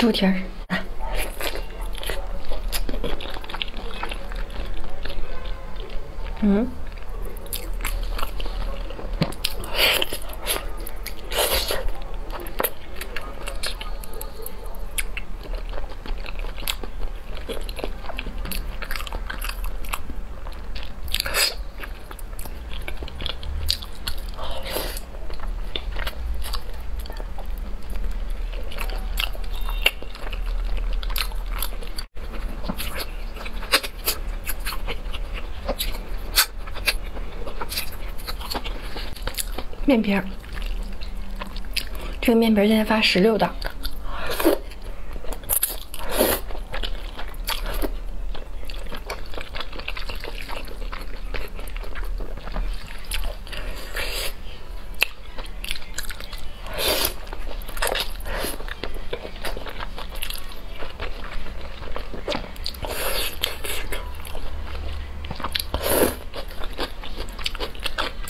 猪蹄儿。 嗯，面皮儿，这个面皮儿现在发16的。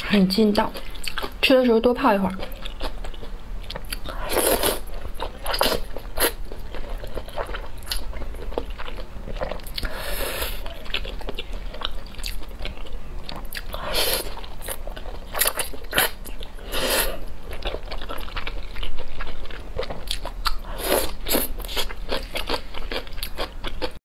很劲道，吃的时候多泡一会儿。